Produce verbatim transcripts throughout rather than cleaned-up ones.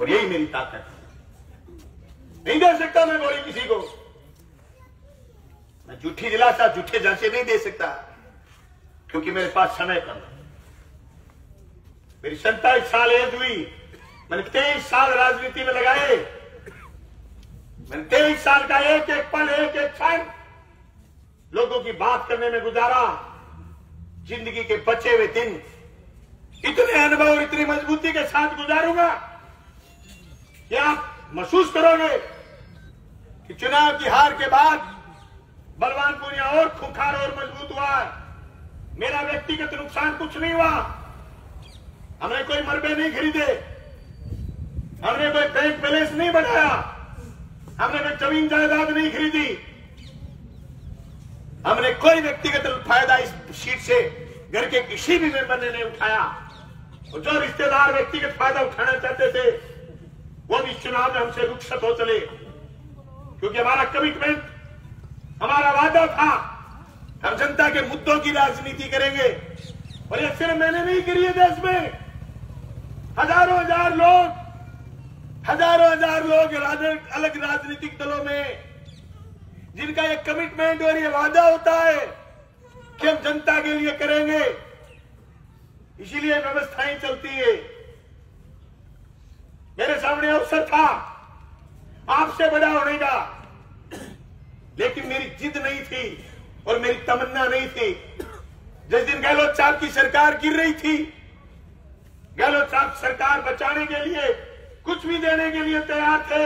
और यही मेरी ताकत है। नहीं दे सकता मैं गोली किसी को, मैं झूठी दिलासा झूठे झांसे नहीं दे सकता, क्योंकि मेरे पास समय कम है। मेरी सत्ताईस साल एज हुई, मैंने तेईस साल राजनीति में लगाए, मैंने तेईस साल का एक एक पल एक एक क्षण लोगों की बात करने में गुजारा। जिंदगी के बचे हुए दिन इतने अनुभव और इतनी मजबूती के साथ गुजारूंगा कि आप महसूस करोगे कि चुनाव की हार के बाद बलवान पूनिया और खूंखार और मजबूत हुआ। मेरा व्यक्तिगत नुकसान कुछ नहीं हुआ, हमने कोई मलबे नहीं खरीदे, हमने कोई बैंक बैलेंस नहीं बढ़ाया, हमने कोई जमीन जायदाद नहीं खरीदी, हमने कोई व्यक्तिगत फायदा इस सीट से घर के किसी भी मेंबर ने नहीं उठाया। और जो रिश्तेदार व्यक्तिगत फायदा उठाना चाहते थे वो भी चुनाव में हमसे रुखसत हो चले, क्योंकि हमारा कमिटमेंट, हमारा वादा था हम जनता के मुद्दों की राजनीति करेंगे। और ये सिर्फ मैंने नहीं करी है, देश में हजारों हजार लोग हजारों हजार लोग अलग राजनीतिक दलों में जिनका ये कमिटमेंट और ये वादा होता है कि हम जनता के लिए करेंगे, इसीलिए व्यवस्थाएं चलती है। मेरे सामने अवसर था आपसे बड़ा होने का, लेकिन मेरी जिद नहीं थी और मेरी तमन्ना नहीं थी। जिस दिन गहलोत साहब की सरकार गिर रही थी, गहलोत साहब सरकार बचाने के लिए कुछ भी देने के लिए तैयार थे,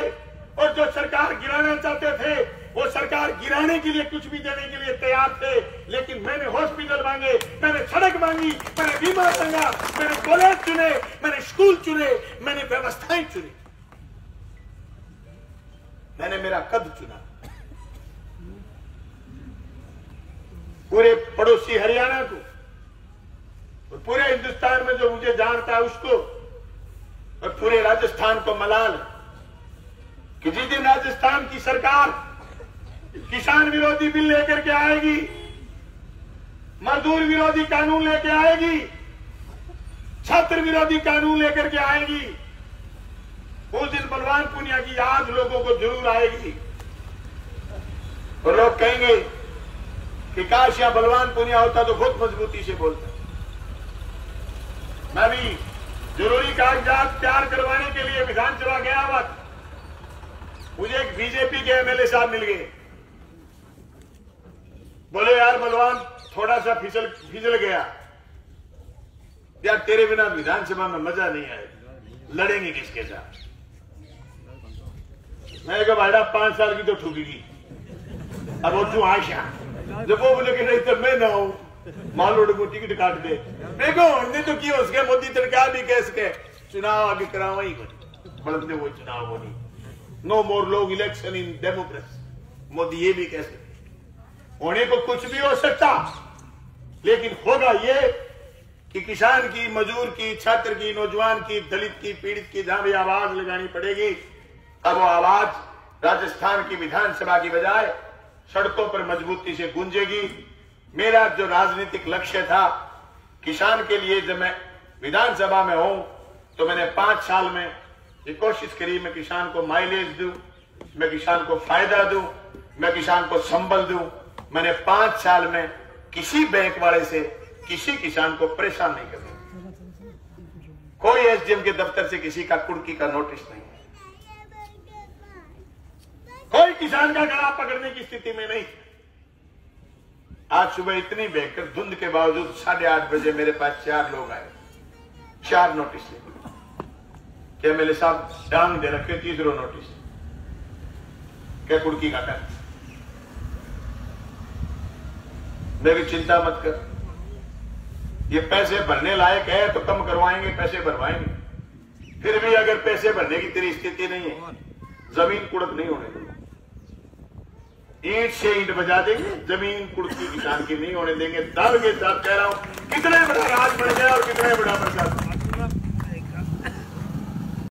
और जो सरकार गिराना चाहते थे वो सरकार गिराने के लिए कुछ भी देने के लिए तैयार थे। लेकिन मैंने हॉस्पिटल मांगे, मैंने सड़क मांगी, मैंने बीमा मांगा, मैंने कॉलेज चुने, मैंने स्कूल चुने, मैंने व्यवस्थाएं चुनी, मैंने मेरा कद चुना। पूरे पड़ोसी हरियाणा को और पूरे हिंदुस्तान में जो मुझे जानता है उसको और पूरे राजस्थान को मलाल कि जिस दिन राजस्थान की सरकार किसान विरोधी बिल लेकर के आएगी, मजदूर विरोधी कानून लेकर आएगी, छात्र विरोधी कानून लेकर के आएगी, उस दिन बलवान पूनिया की याद लोगों को जरूर आएगी। और लोग कहेंगे कि काश या बलवान पूनिया होता तो बहुत मजबूती से बोलता। मैं भी जरूरी कागजात तैयार करवाने के लिए विधानसभा गया हुआ था, मुझे एक बीजेपी के एमएलए साहब मिल गए, बोले यार बलवान थोड़ा सा फिसल फिसल गया यार, तेरे बिना विधानसभा में मजा नहीं आएगा, लड़ेंगे किसके साथ। मैंने कहा भाई पांच साल की तो ठुकेगी, अब वो तू आशा जब वो बोले कि नहीं तो मैं ना हूं मालोड़ को टिकट काट दे, देखो हमने तो किया उसके मोदी सरकार भी कह सके चुनाव आगे करावा ही बढ़ते वो चुनाव हो नहीं, नो मोर लोग इलेक्शन इन डेमोक्रेसी, मोदी ये भी कह सकते। होने को कुछ भी हो सकता, लेकिन होगा ये कि किसान की, मजदूर की, छात्र की, नौजवान की, दलित की, पीड़ित की जहां भी आवाज लगानी पड़ेगी, अब वो आवाज राजस्थान की विधानसभा की बजाय सड़कों पर मजबूती से गूंजेगी। मेरा जो राजनीतिक लक्ष्य था किसान के लिए, जब मैं विधानसभा में हूं तो मैंने पांच साल में ये कोशिश करी मैं किसान को माइलेज दूं, मैं किसान को फायदा दूं, मैं किसान को संबल दूं। मैंने पांच साल में किसी बैंक वाले से किसी किसान को परेशान नहीं करना, कोई एसडीएम के दफ्तर से किसी का कुड़की का नोटिस नहीं, कोई किसान का गला पकड़ने की स्थिति में नहीं। आज सुबह इतनी बेहतर धुंध के बावजूद साढ़े आठ बजे मेरे पास चार लोग आए, चार नोटिस क्या मेरे साहब डांग दे रखे, तीसरो नोटिस क्या कुड़की का कर, मेरी चिंता मत कर, ये पैसे भरने लायक है तो कम करवाएंगे, पैसे भरवाएंगे, फिर भी अगर पैसे भरने की तेरी स्थिति नहीं है जमीन कुड़क नहीं होने देंगे, ईंट से ईंट बजा देंगे, जमीन कुड़की किसान की नहीं होने देंगे। दल के साथ कह रहा हूं, कितने बड़ा राज बन गया और कितने बड़ा प्रशासन।